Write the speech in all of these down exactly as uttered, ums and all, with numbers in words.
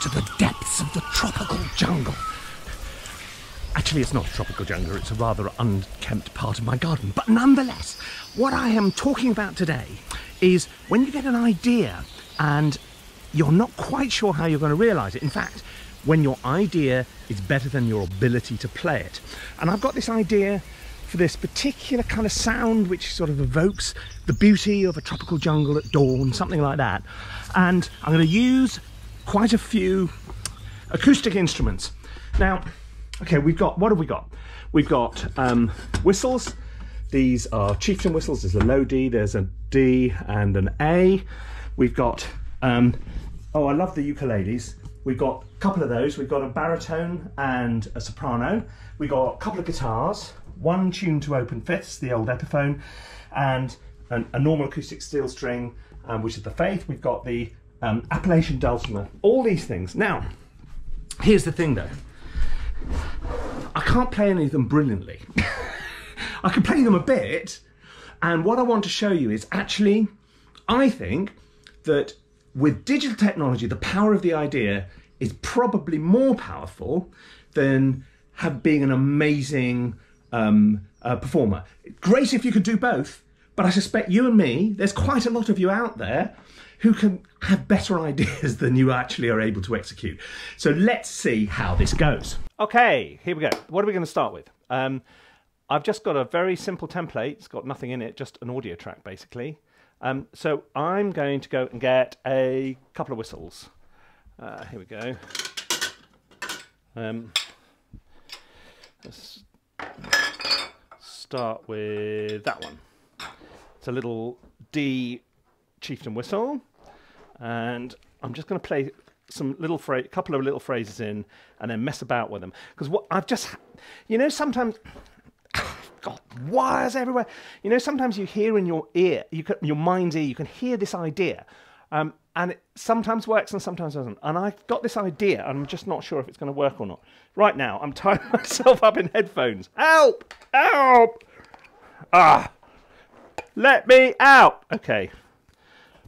to the depths of the tropical jungle. Actually, it's not a tropical jungle, it's a rather unkempt part of my garden. But nonetheless, what I am talking about today is when you get an idea and you're not quite sure how you're going to realise it. In fact, when your idea is better than your ability to play it. And I've got this idea for this particular kind of sound which sort of evokes the beauty of a tropical jungle at dawn, something like that. And I'm going to use quite a few acoustic instruments. Now, okay, we've got, what have we got? We've got um, whistles. These are chieftain whistles. There's a low D, there's a D and an A. We've got, um, oh, I love the ukuleles. We've got a couple of those. We've got a baritone and a soprano. We've got a couple of guitars. One tuned to open fifths, the old Epiphone, and an, a normal acoustic steel string, um, which is the Faith. We've got the um, Appalachian dulcimer, all these things. Now, here's the thing though. I can't play any of them brilliantly. I can play them a bit, and what I want to show you is actually, I think that with digital technology, the power of the idea is probably more powerful than have, being an amazing um, uh, performer. Great if you could do both, but I suspect you and me, there's quite a lot of you out there who can have better ideas than you actually are able to execute. So let's see how this goes. Okay, here we go. What are we going to start with? Um, I've just got a very simple template. It's got nothing in it, just an audio track basically. Um, so I'm going to go and get a couple of whistles. Uh, here we go. Um, let's start with that one. It's a little D chieftain whistle, and I'm just going to play some little phrase, a couple of little phrases in, and then mess about with them. Because what I've just, you know, sometimes. Got wires everywhere. You know, sometimes you hear in your ear, you can, your mind's ear, you can hear this idea, um, and it sometimes works and sometimes doesn't. And I've got this idea, and I'm just not sure if it's going to work or not. Right now, I'm tying myself up in headphones. Help! Help! Ah! Let me out! Okay.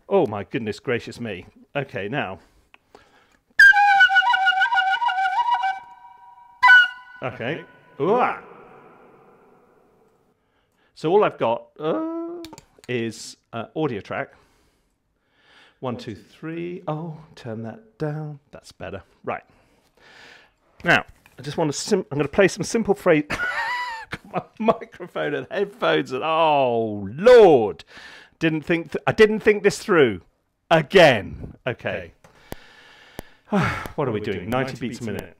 Oh my goodness gracious me. Okay, now. Okay. Ooh, ah. So all I've got uh, is uh, audio track. One, two, three. Oh, turn that down. That's better. Right. Now, I just want to, sim I'm going to play some simple phrase. My microphone and headphones and, oh, Lord. Didn't think, th I didn't think this through. Again. Okay. what, are what are we, we doing? doing? ninety beats a minute. minute.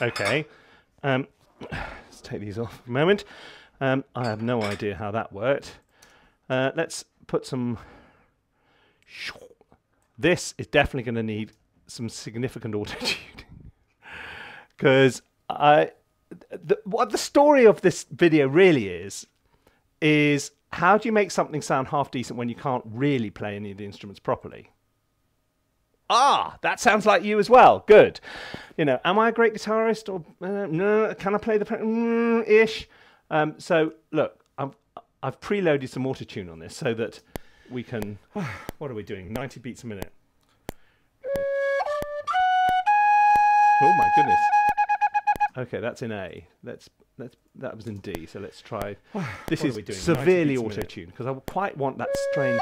Okay, um, let's take these off for a moment. Um, I have no idea how that worked. Uh, let's put some... This is definitely going to need some significant autotune. Because I, the, what the story of this video really is, is how do you make something sound half decent when you can't really play any of the instruments properly? Ah, that sounds like you as well. Good. You know, am I a great guitarist? Or uh, no? Can I play the mm, ish? Um, so look, I've, I've preloaded some autotune on this so that we can. What are we doing? ninety beats a minute. Oh my goodness. Okay, that's in A. Let's let's that was in D. So let's try. This is severely autotune because I quite want that strange.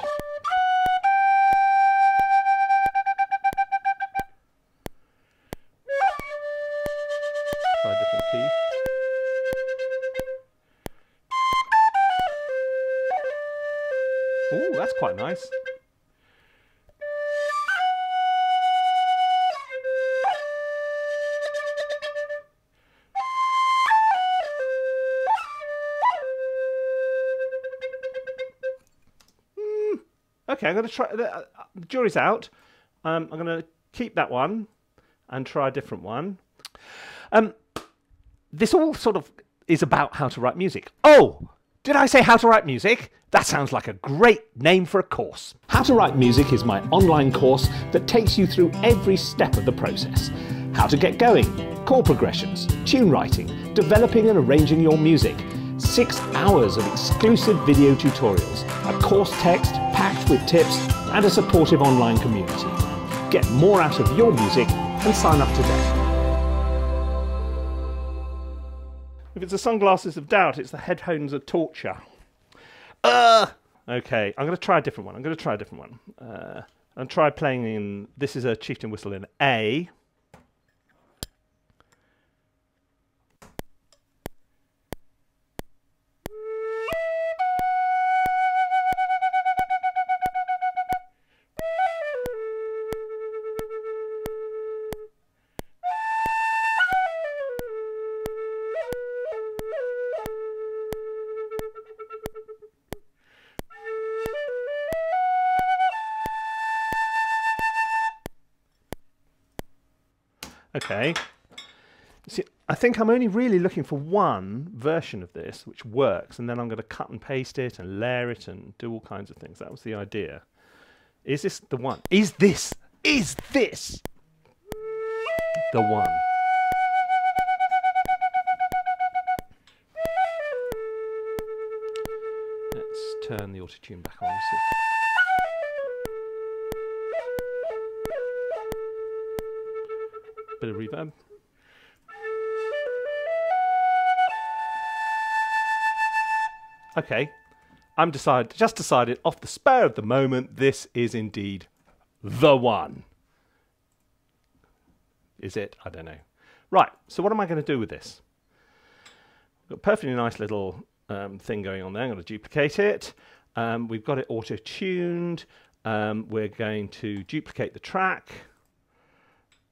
Oh, that's quite nice. Mm. Okay, I'm going to try. The, uh, the jury's out. Um, I'm going to keep that one and try a different one. Um, this all sort of is about how to write music. Oh, did I say how to write music? That sounds like a great name for a course. How to Write Music is my online course that takes you through every step of the process. How to get going, chord progressions, tune writing, developing and arranging your music, six hours of exclusive video tutorials, a course text packed with tips, and a supportive online community. Get more out of your music and sign up today. If it's the sunglasses of doubt, it's the headphones of torture. Uh, okay, I'm going to try a different one. I'm going to try a different one. Uh, and try playing in... This is a chieftain whistle in A. Okay, see, I think I'm only really looking for one version of this which works, and then I'm going to cut and paste it and layer it and do all kinds of things. That was the idea. Is this the one? Is this, is this the one? Let's turn the autotune back on. So bit of reverb. Okay, I'm decided, just decided off the spur of the moment, this is indeed the one. Is it? I don't know. Right, so what am I going to do with this? I've got a perfectly nice little um, thing going on there. I'm going to duplicate it. Um, we've got it auto-tuned. Um, we're going to duplicate the track.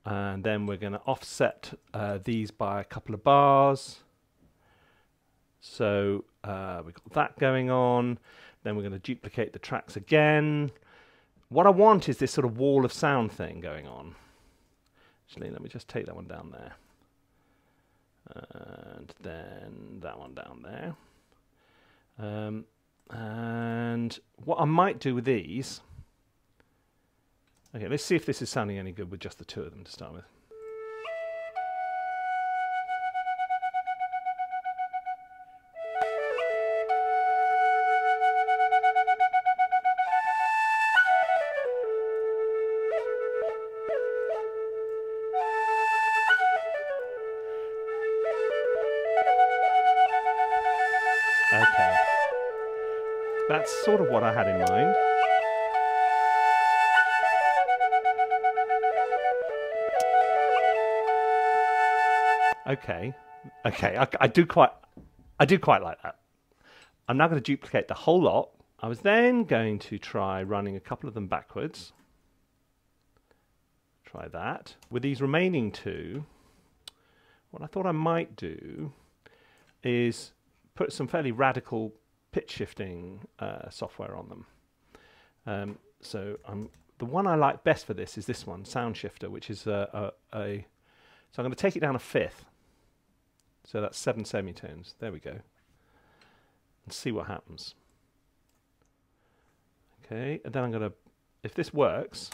And then we're going to offset uh, these by a couple of bars. So uh, we've got that going on. Then we're going to duplicate the tracks again. What I want is this sort of wall of sound thing going on. Actually, let me just take that one down there. And then that one down there. Um, and what I might do with these... Okay, let's see if this is sounding any good with just the two of them to start with. Okay. That's sort of what I had in mind. Okay, okay, I, I do quite, I do quite like that. I'm now going to duplicate the whole lot. I was then going to try running a couple of them backwards. Try that. With these remaining two, what I thought I might do is put some fairly radical pitch shifting uh, software on them. Um, so I'm, the one I like best for this is this one, SoundShifter, which is a, a, a so I'm going to take it down a fifth. So that's seven semitones. There we go. And see what happens. Okay, and then I'm going to, if this works,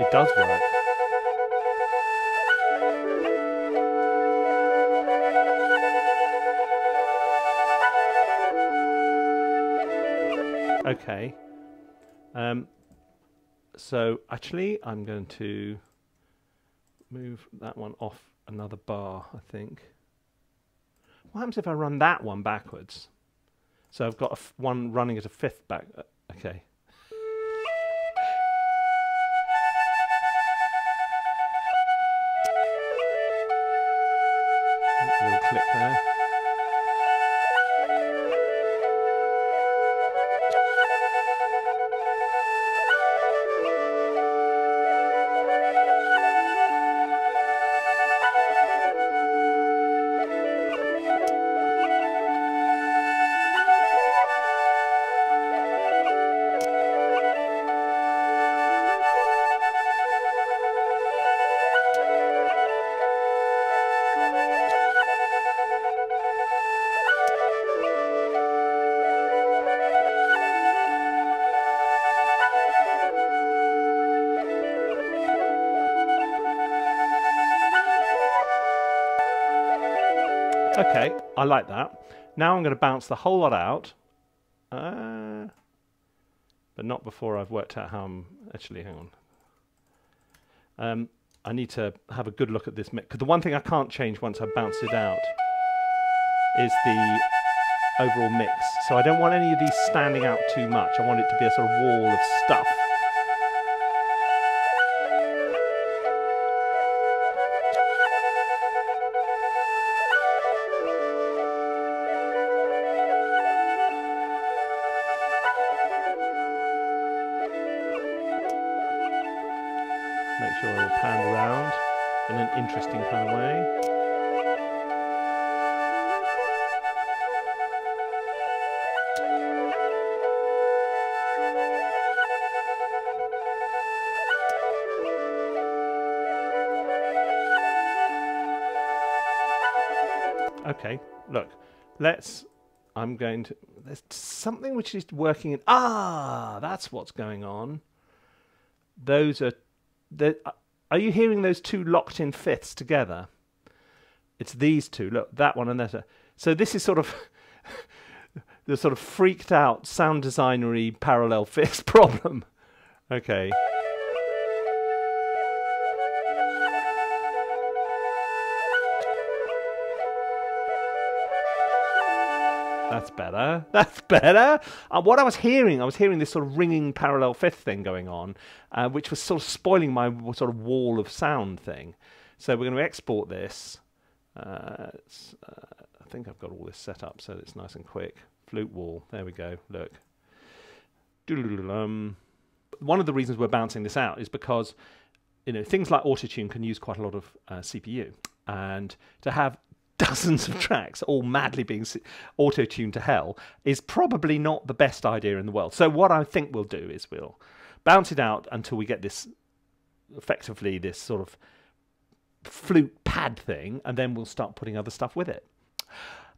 it does work. Okay, um, so actually I'm going to move that one off another bar, I think. What happens if I run that one backwards? So I've got a f one running at a fifth back, uh, okay. A little click there. Okay, I like that. Now I'm going to bounce the whole lot out. Uh, but not before I've worked out how I'm... Actually, hang on. Um, I need to have a good look at this mix. Because the one thing I can't change once I bounce it out is the overall mix. So I don't want any of these standing out too much. I want it to be a sort of wall of stuff. Interesting kind of way. Okay, look, let's, I'm going to, there's something which is working in, ah, that's what's going on. Those are, the. Uh, Are you hearing those two locked in fifths together? It's these two. Look, that one and that. So this is sort of the sort of freaked out sound designery parallel fifths problem. Okay. That's better. That's better. Uh, what I was hearing, I was hearing this sort of ringing parallel fifth thing going on, uh, which was sort of spoiling my sort of wall of sound thing. So we're going to export this. Uh, it's, uh, I think I've got all this set up, so it's nice and quick. Flute wall. There we go. Look. Um, one of the reasons we're bouncing this out is because, you know, things like autotune can use quite a lot of uh, C P U, and to have dozens of tracks all madly being auto-tuned to hell is probably not the best idea in the world. So what I think we'll do is we'll bounce it out until we get this, effectively this sort of flute pad thing, and then we'll start putting other stuff with it.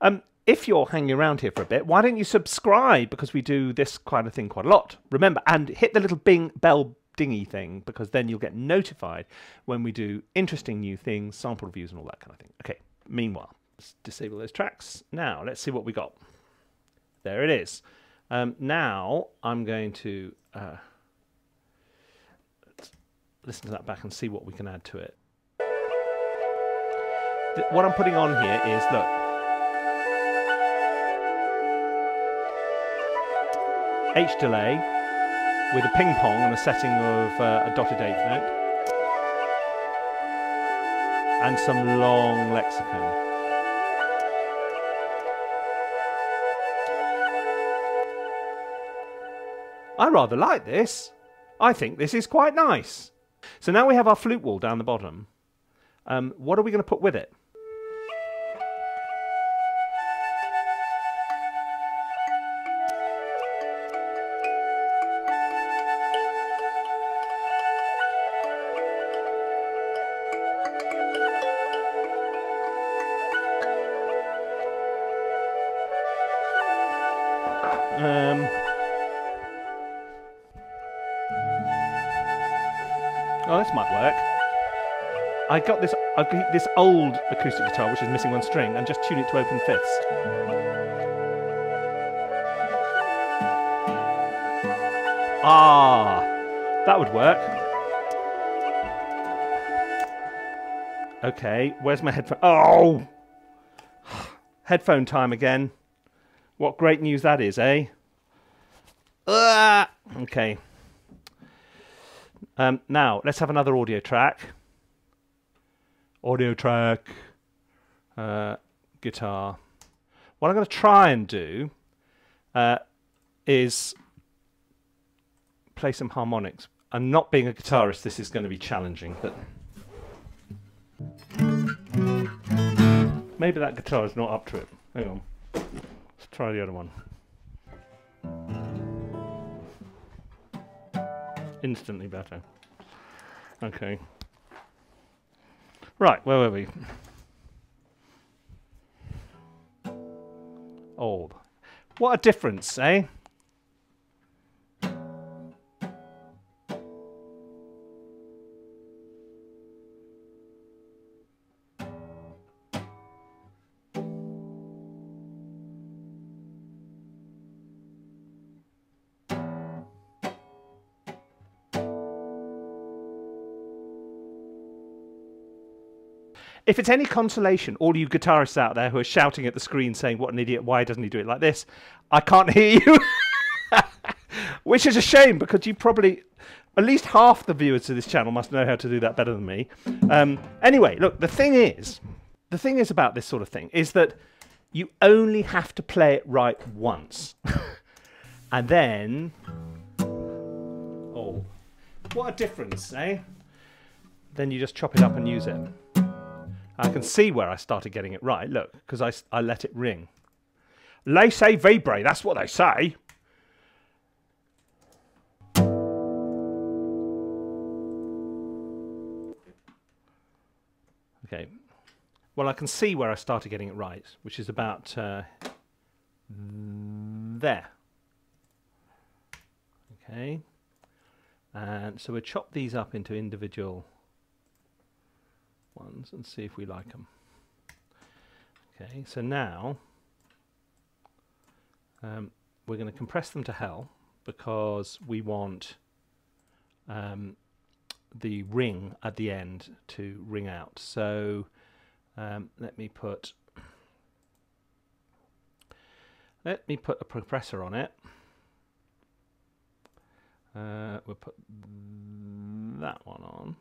Um, if you're hanging around here for a bit, why don't you subscribe, because we do this kind of thing quite a lot. Remember, and hit the little bing bell dingy thing, because then you'll get notified when we do interesting new things, sample reviews and all that kind of thing. Okay. Meanwhile, let's disable those tracks. Now, let's see what we got. There it is. Um, now, I'm going to uh, let's listen to that back and see what we can add to it. Th what I'm putting on here is, look. H delay with a ping pong and a setting of uh, a dotted eighth note. And some long lexicon. I rather like this. I think this is quite nice. So now we have our flute wall down the bottom. Um, what are we going to put with it? I got this, I got this old acoustic guitar which is missing one string and just tune it to open fifths. Ah, that would work. Okay, where's my headphone? Oh! Headphone time again. What great news that is, eh? Ah! Okay. Um, now, let's have another audio track. Audio track, uh, guitar. What I'm going to try and do uh, is play some harmonics. And not being a guitarist, this is going to be challenging. But maybe that guitar is not up to it. Hang on. Let's try the other one. Instantly better. Okay. Right, where were we? Oh, what a difference, eh? If it's any consolation, all you guitarists out there who are shouting at the screen saying, what an idiot, why doesn't he do it like this? I can't hear you. Which is a shame, because you probably, at least half the viewers of this channel must know how to do that better than me. Um, anyway, look, the thing is, the thing is about this sort of thing is that you only have to play it right once. And then, oh, what a difference, eh? Then you just chop it up and use it. I can see where I started getting it right, look, because I, I let it ring. Laissez vibrer, that's what they say. Okay, well I can see where I started getting it right, which is about uh, there. Okay, and so we'll chop these up into individual ones and see if we like them. Okay, so now um, we're going to compress them to hell because we want um, the ring at the end to ring out. So um, let me put let me put a compressor on it. Uh, we'll put that one on,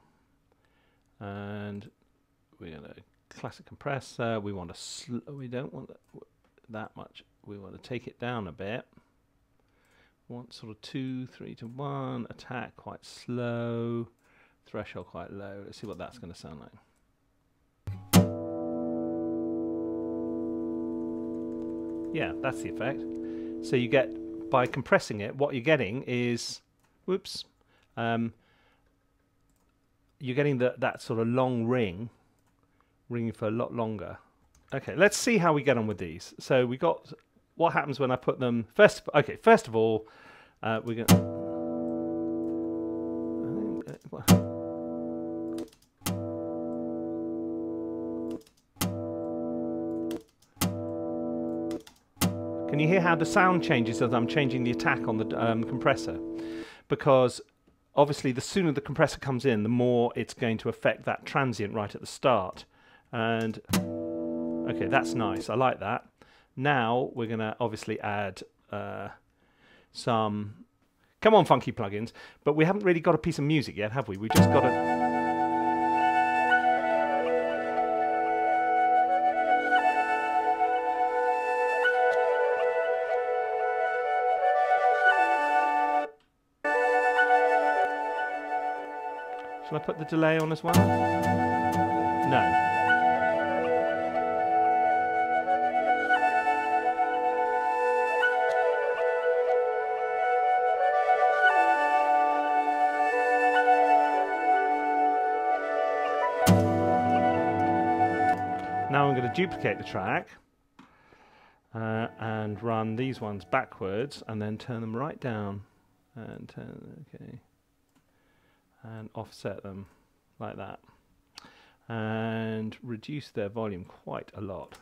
and we're going to classic compressor. We want to sl we don't want that, that much. We want to take it down a bit. Want sort of two, three to one. Attack quite slow. Threshold quite low. Let's see what that's going to sound like. Yeah, that's the effect. So you get, by compressing it, what you're getting is, whoops, um, you're getting the, that sort of long ring, ringing for a lot longer. Okay, let's see how we get on with these. So we got, what happens when I put them, first, okay, first of all, uh, we're going to, can you hear how the sound changes as I'm changing the attack on the um, compressor? Because obviously the sooner the compressor comes in, the more it's going to affect that transient right at the start. And okay, that's nice, I like that. Now we're going to obviously add uh, some, come on funky plugins, but we haven't really got a piece of music yet, have we? We've just got a... Shall I put the delay on as well? No. Now I'm going to duplicate the track uh, and run these ones backwards and then turn them right down and turn, okay, and offset them like that and reduce their volume quite a lot.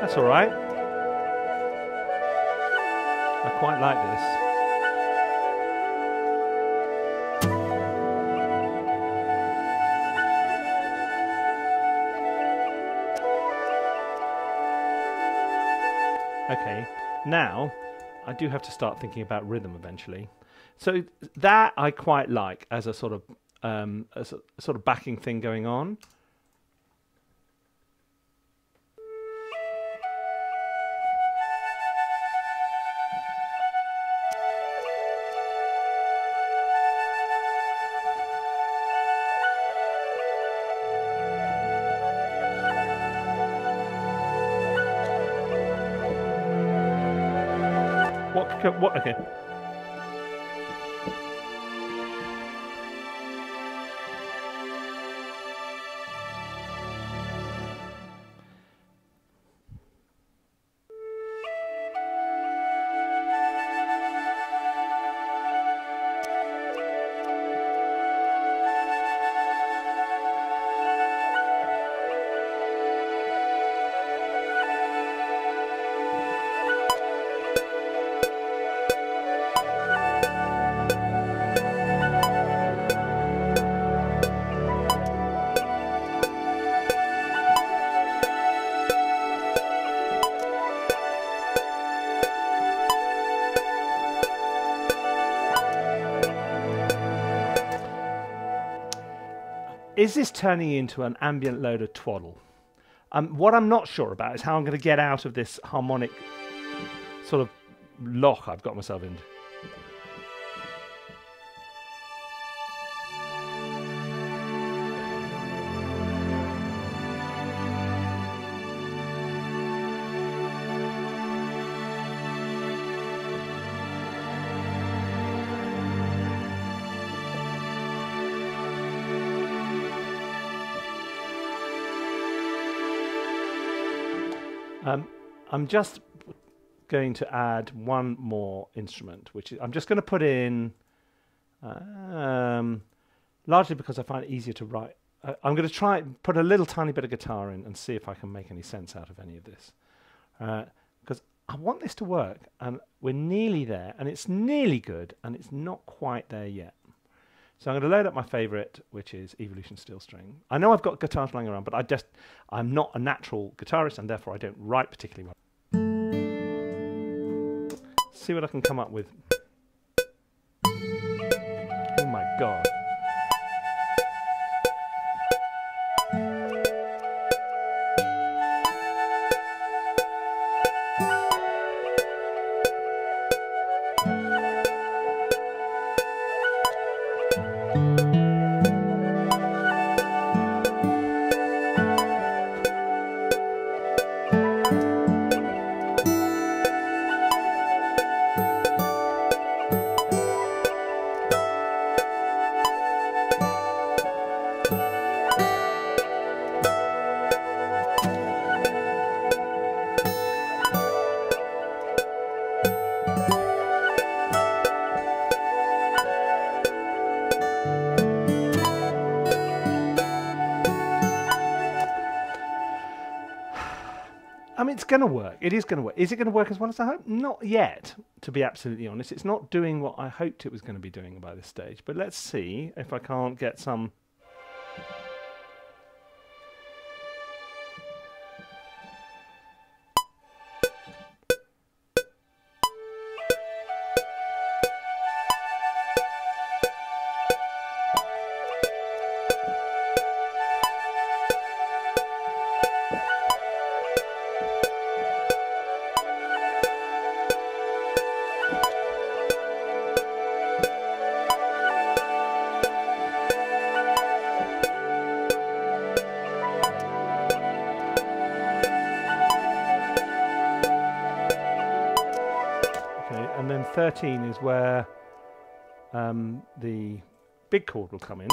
That's all right. I quite like this. Okay, now I do have to start thinking about rhythm eventually. So that I quite like as a sort of um, as a sort of backing thing going on. What? Okay. Is this turning into an ambient load of twaddle? Um, what I'm not sure about is how I'm going to get out of this harmonic sort of lock I've got myself into. Um, I'm just going to add one more instrument, which is, I'm just going to put in, um, largely because I find it easier to write. Uh, I'm going to try and put a little tiny bit of guitar in and see if I can make any sense out of any of this. Because uh, I want this to work, and we're nearly there, and it's nearly good, and it's not quite there yet. So I'm going to load up my favourite, which is Evolution Steel String. I know I've got guitars lying around, but I just, I'm not a natural guitarist, and therefore I don't write particularly well. See what I can come up with. Oh my God. It's going to work. It is going to work. Is it going to work as well as I hope? Not yet, to be absolutely honest. It's not doing what I hoped it was going to be doing by this stage. But let's see if I can't get some... thirteen is where um, the big chord will come in.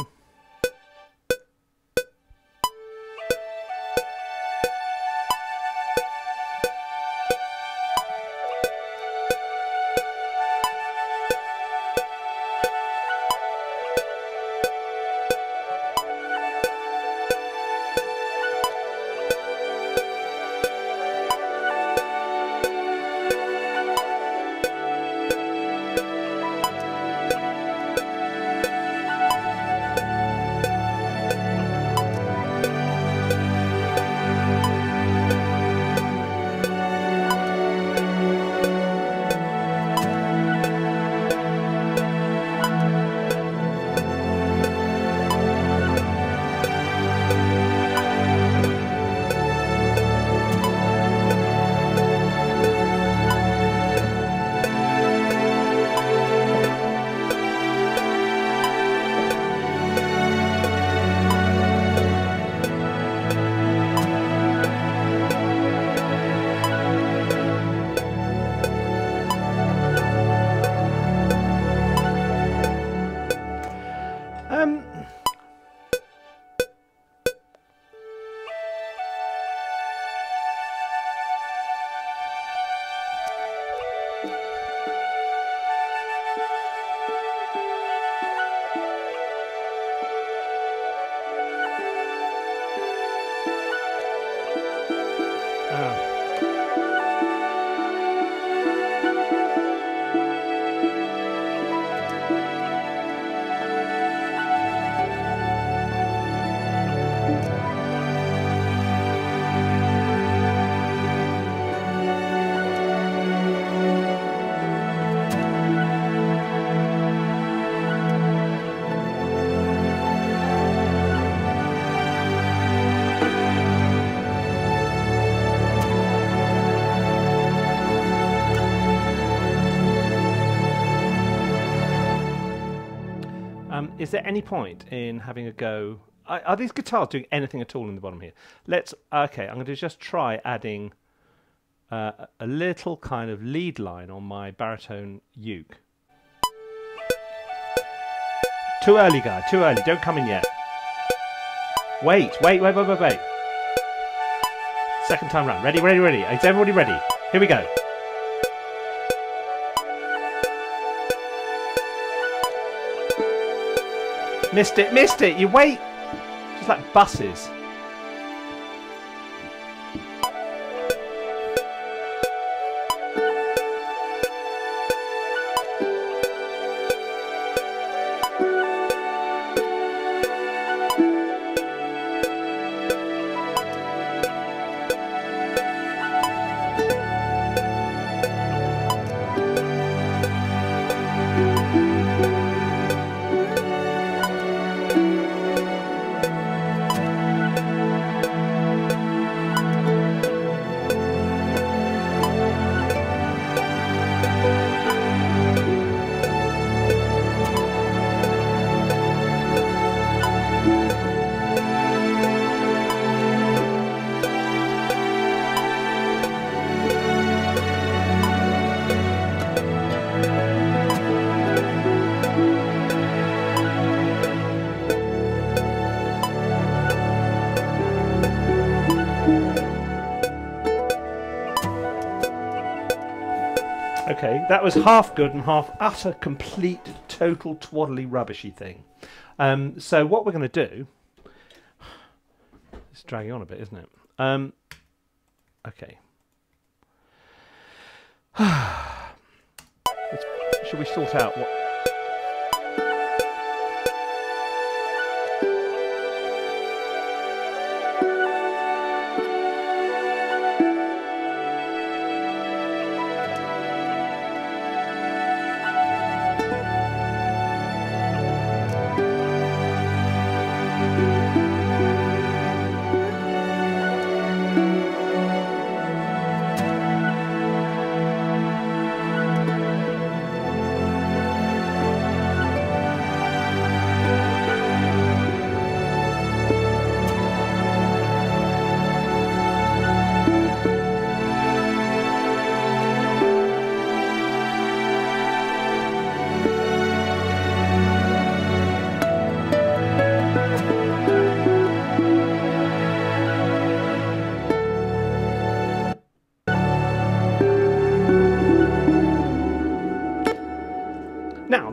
Is there any point in having a go? Are, are these guitars doing anything at all in the bottom here? Let's, okay, I'm going to just try adding uh, a little kind of lead line on my baritone uke. Too early, guy, too early, don't come in yet. Wait, wait, wait, wait, wait, wait. Second time round. Ready, ready, ready. Is everybody ready? Here we go. Missed it, missed it. You wait. Just like buses. Okay, that was half good and half utter, complete, total, twaddly, rubbishy thing. Um, so what we're going to do... It's dragging on a bit, isn't it? Um, okay. Should we sort out what...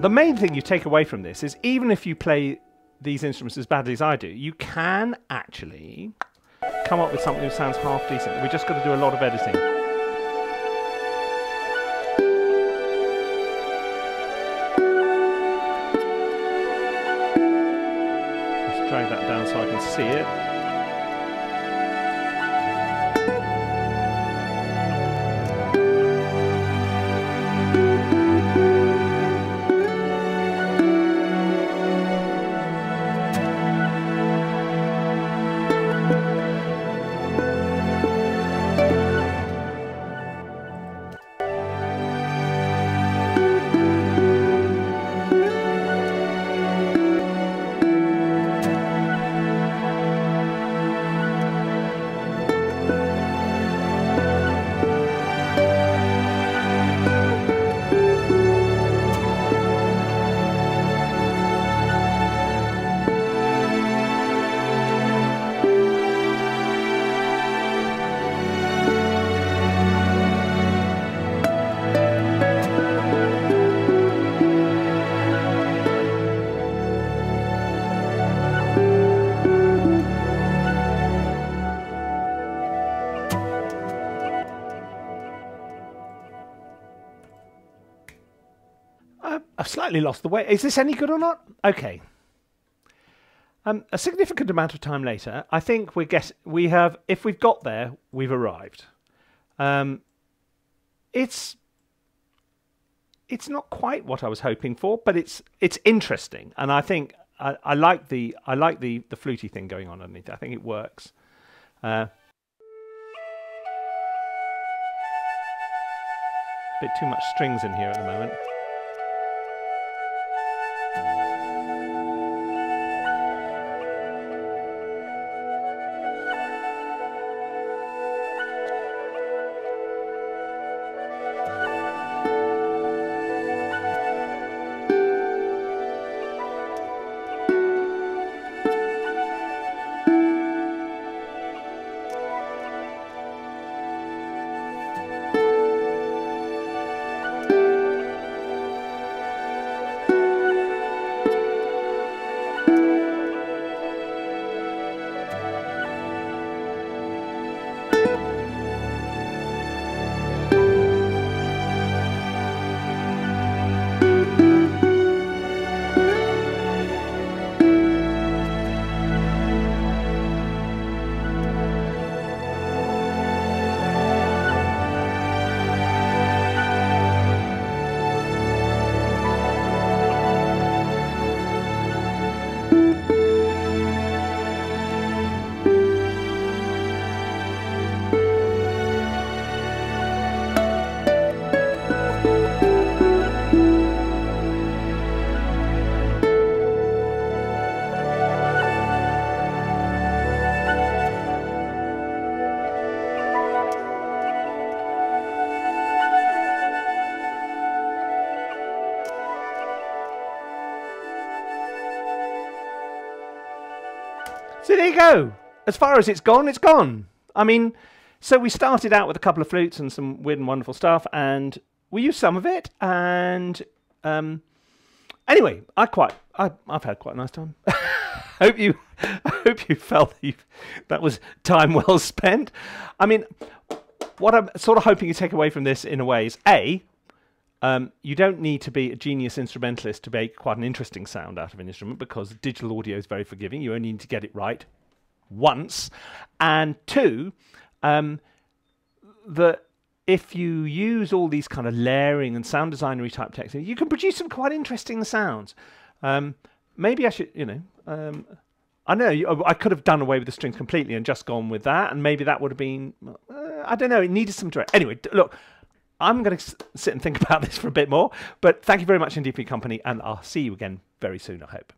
The main thing you take away from this is even if you play these instruments as badly as I do, you can actually come up with something that sounds half decent. We've just got to do a lot of editing. Let's drag that down so I can see it. I've slightly lost the way. Is this any good or not? Okay. Um, a significant amount of time later, I think we guess we have. If we've got there, we've arrived. Um, it's it's not quite what I was hoping for, but it's it's interesting, and I think I, I like the I like the the flutey thing going on underneath. I think it works. Uh, bit too much strings in here at the moment. Thank you. So there you go. As far as it's gone, it's gone. I mean, so we started out with a couple of flutes and some weird and wonderful stuff, and we used some of it. And um, anyway, I quite, I, I've had quite a nice time. hope you, I hope you felt that, you, that was time well spent. I mean, what I'm sort of hoping you take away from this in a way is a. Um, you don't need to be a genius instrumentalist to make quite an interesting sound out of an instrument, because digital audio is very forgiving. You only need to get it right once. And two, um, that if you use all these kind of layering and sound designery type techniques, you can produce some quite interesting sounds. Um, maybe I should, you know, um, I know I could have done away with the strings completely and just gone with that, and maybe that would have been, uh, I don't know, it needed some direct. Anyway, look. I'm going to sit and think about this for a bit more, but thank you very much indeed for your company, and I'll see you again very soon, I hope.